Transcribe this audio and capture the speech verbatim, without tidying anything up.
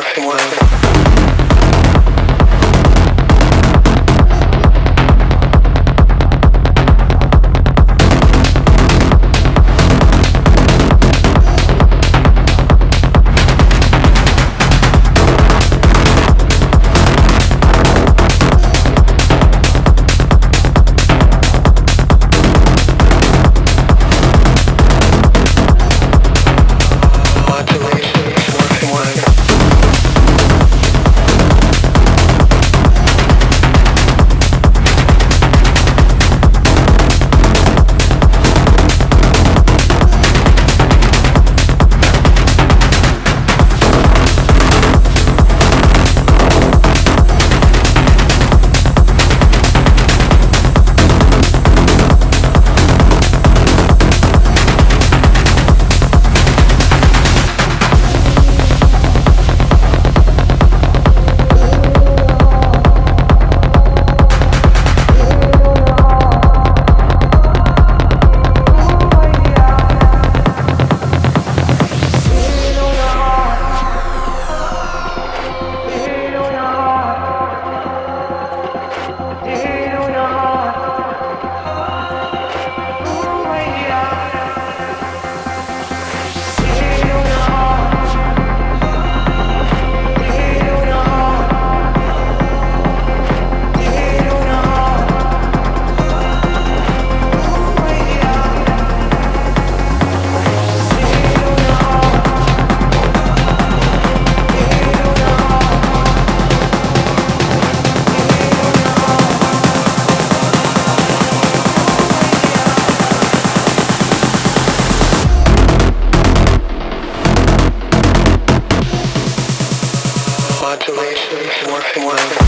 Modulation is working well.